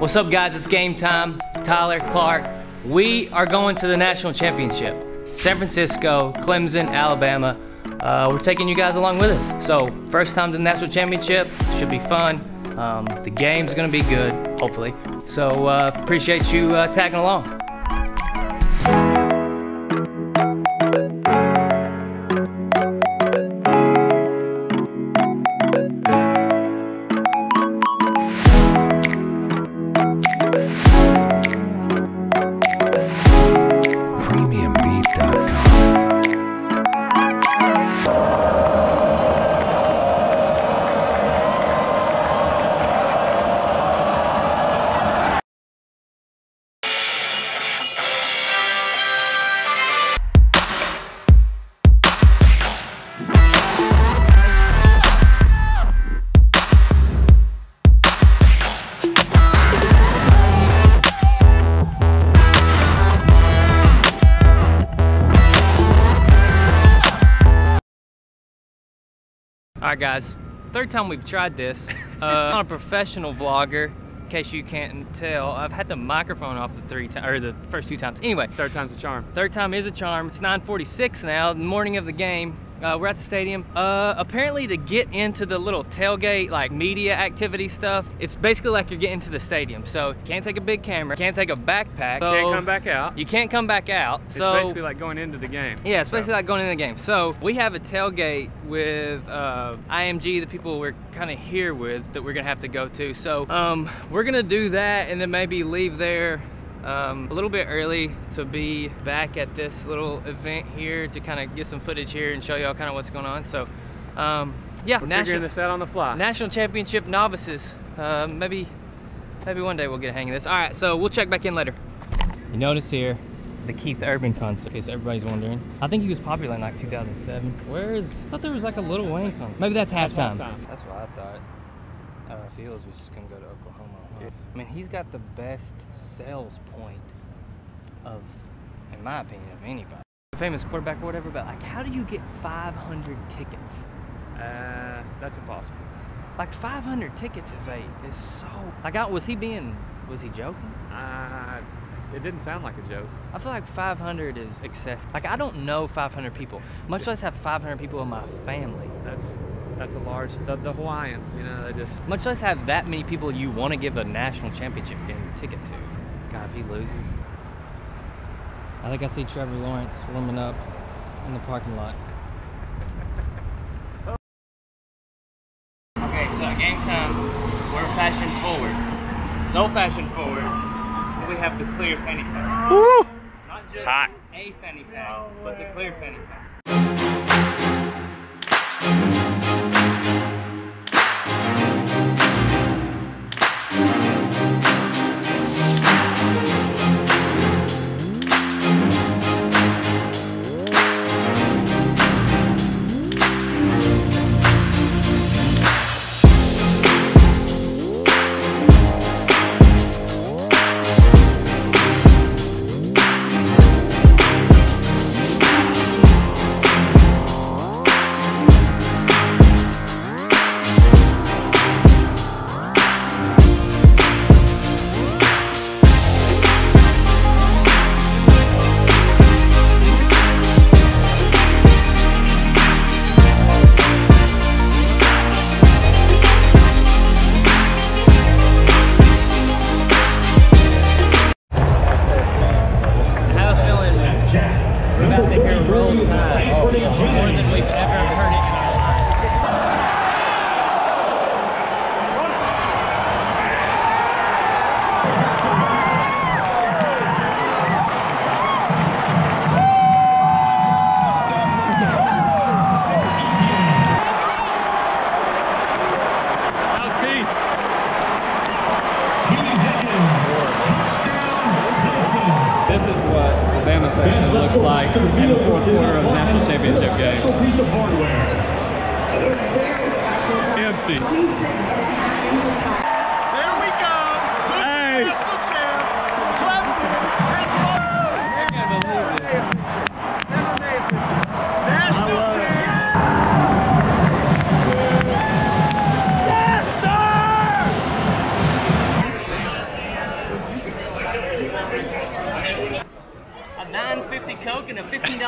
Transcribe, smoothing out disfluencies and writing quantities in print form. What's up, guys? It's game time. Tyler Clark. We are going to the National Championship. San Francisco, Clemson, Alabama. We're taking you guys along with us. So, first time to the National Championship. Should be fun. The game's gonna be good, hopefully. So, appreciate you tagging along. Alright guys, third time we've tried this. I'm a professional vlogger, in case you can't tell. I've had the microphone off the first two times. Anyway. Third time's a charm. Third time is a charm. It's 9:46 now, the morning of the game. We're at the stadium. Apparently to get into the little tailgate, like media activity stuff, it's basically like you're getting to the stadium. So you can't take a big camera, can't take a backpack. So can't come back out. You can't come back out. It's so basically like going into the game. Yeah, it's basically like going into the game. So we have a tailgate with IMG, the people we're kind of here with that we're gonna have to go to. So we're gonna do that and then maybe leave there a little bit early to be back at this little event here to kind of get some footage here and show y'all kind of what's going on. So, yeah, we're figuring this out on the fly. National Championship novices. Maybe one day we'll get a hang of this. All right, so we'll check back in later. You notice here the Keith Urban concert. In case everybody's wondering, I think he was popular in like 2007. Where is? I thought there was like a Little Wayne concert. Maybe that's halftime. That's what I thought. Fields was just gonna go to Oklahoma. Huh? I mean, he's got the best sales point of, in my opinion, of anybody. Famous quarterback or whatever, but like, how do you get 500 tickets? That's impossible. Like 500 tickets is so. Like, was he joking? It didn't sound like a joke. I feel like 500 is excessive. Like, I don't know 500 people, much less have 500 people in my family. That's a large, the Hawaiians, you know, they just... Much less have that many people you want to give a national championship game ticket to. God, if he loses. I think I see Trevor Lawrence warming up in the parking lot. Okay, so game time, we're fashion forward. No fashion forward, we have the clear fanny pack. Woo! Not just it's hot. A fanny pack, no, but the clear fanny pack. Looks like in the fourth quarter of the National Championship game. Piece of hardware. It is very special. Empty. There we go. Hey. National champs. Clemson has won. National champs. Yes, sir. making a